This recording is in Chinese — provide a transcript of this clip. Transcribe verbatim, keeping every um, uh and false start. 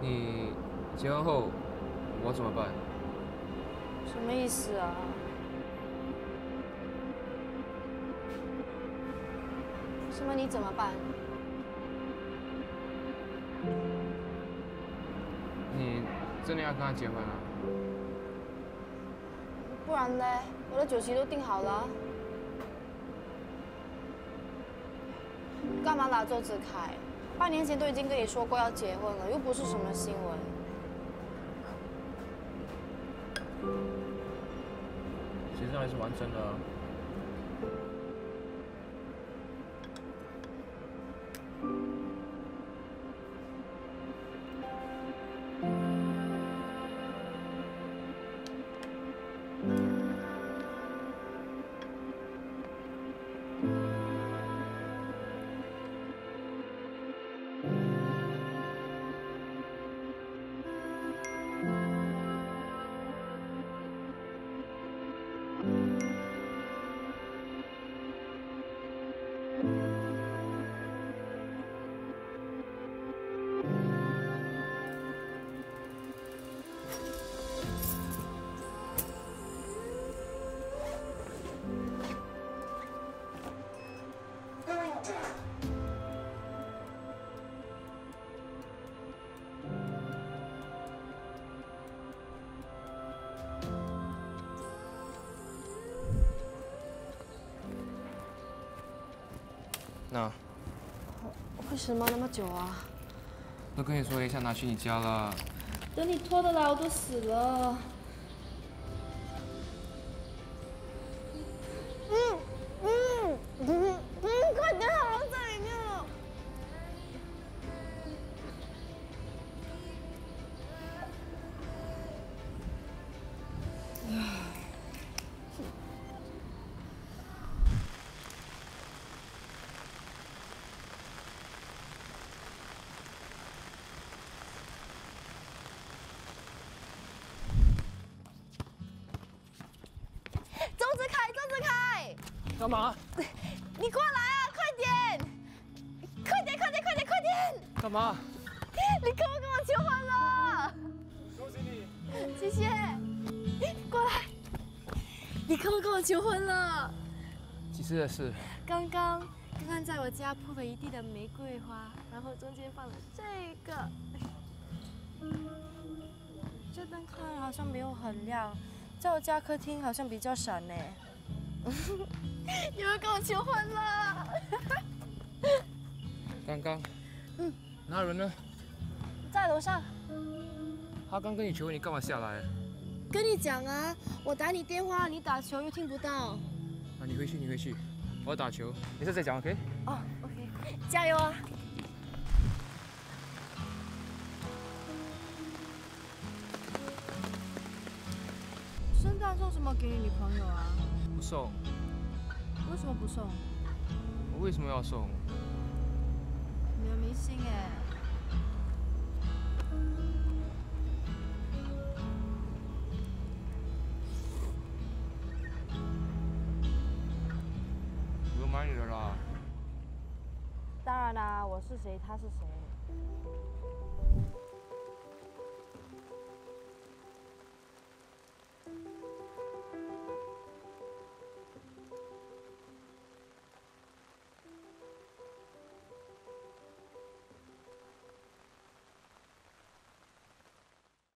你结婚后我怎么办？什么意思啊？什么你怎么办？你真的要跟他结婚啊？不然呢？我的酒席都订好了，干嘛拿桌子开？ 半年前都已经跟你说过要结婚了，又不是什么新闻。其实还是蛮真的啊。那为什么那么久啊？都跟你说一下拿去你家了。等你拖得来，我都死了。嗯嗯嗯嗯，快点，我在里面了。唉。 干嘛？你过来啊！快点，快点，快点，快点，快点！干嘛？你跟我跟我求婚了！恭喜你！谢谢。过来，你跟我跟我求婚了。几时的事？刚刚，刚刚在我家铺了一地的玫瑰花，然后中间放了这个。这灯看好像没有很亮，在我家客厅好像比较闪呢。 你们跟我求婚了？刚刚，嗯，那人呢？在楼上。他刚跟你求婚，你干嘛下来？跟你讲啊，我打你电话，你打球又听不到。那你回去，你回去，我打球，没事再讲 ，OK？ 哦 ，OK， 加油啊！ 圣诞送什么给你女朋友啊？不送。为什么不送？我为什么要送？你很迷信哎。我又买你的啦。当然啦、啊，我是谁，他是谁。 Thank you.